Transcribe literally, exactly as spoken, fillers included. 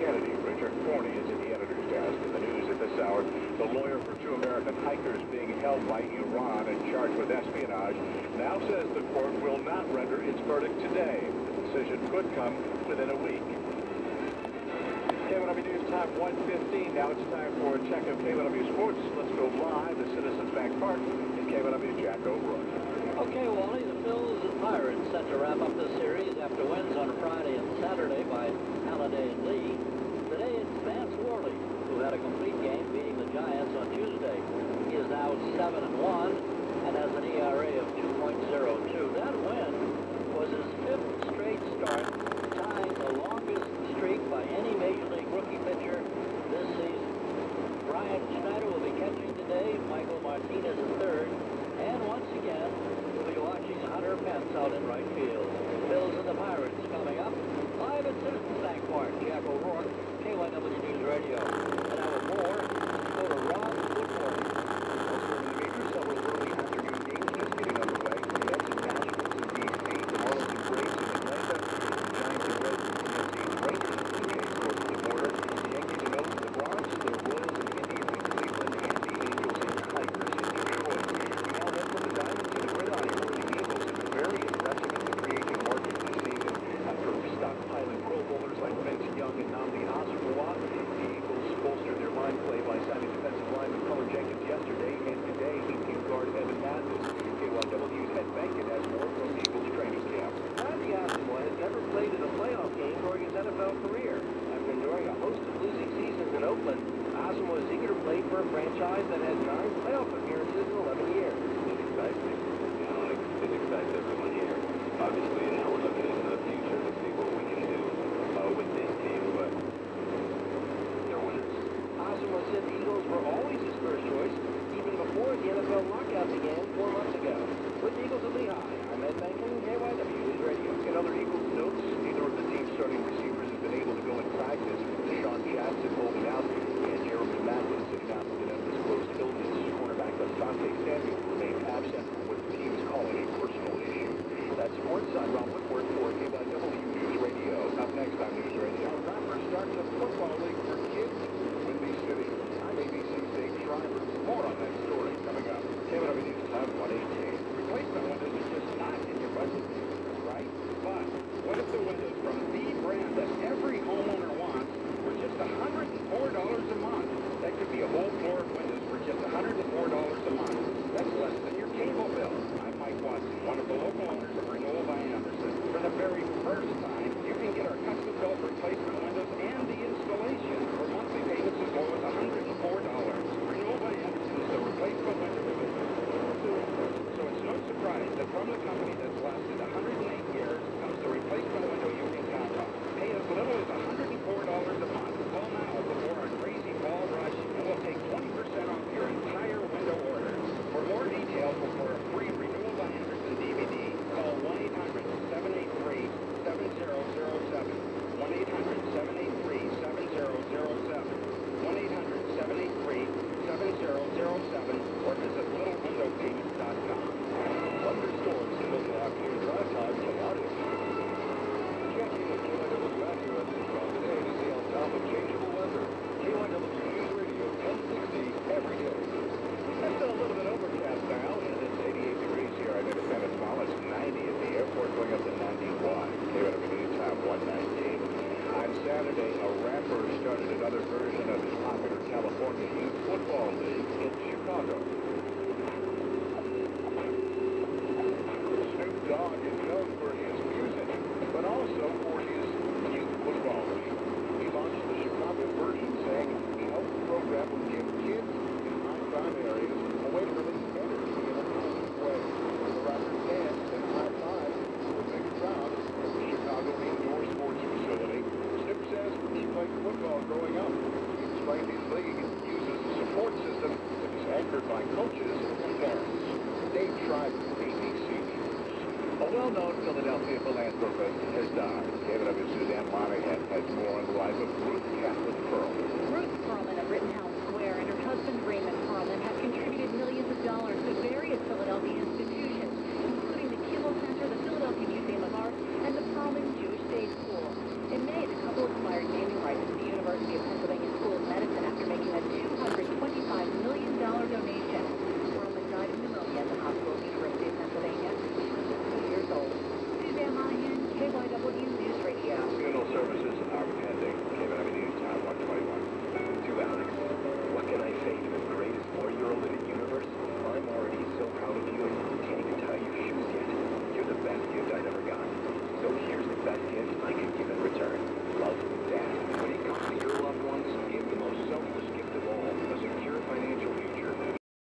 Kennedy, Richard Forney, is at the editor's desk. In the news at this hour, the lawyer for two American hikers being held by Iran and charged with espionage now says the court will not render its verdict today. The decision could come within a week. K W News time one fifteen. Now it's time for a check of K W Sports. Let's go live to Citizens Bank Park in K W Jack O'Rourke. Okay, Wally, the Phils and Pirates set to wrap up the series after wins on Friday and Saturday by Halliday and Lee. Today it's Vance Worley, who had a complete game beating the Giants on Tuesday. He is now seven and one and has an E R A of two point oh two. That win was his fifth straight start, tying the longest streak by any Major League rookie pitcher this season. Brian Schneider will be catching today, Michael Martinez in third, and once again, Hunter Pence out in right field. Phils and the Pirates coming up live at Citizens Bank Park. Jack O'Rourke, K Y W News Radio. And our more, go to Rob Woodward. Also, the major several early afternoon games just getting underway. The Mets and Nationals in D C, the Marlins and Braves in Atlanta, the Giants and Reds in Tennessee, the Rangers and Blue Jays north of the border, the Yankees and O's in the Bronx, the Royals and Indians in Cleveland, and the Angels and Tigers in Detroit. We now head from the Diamonds to the Red Iron. Philadelphia philanthropist has died. K W Suzanne Monahan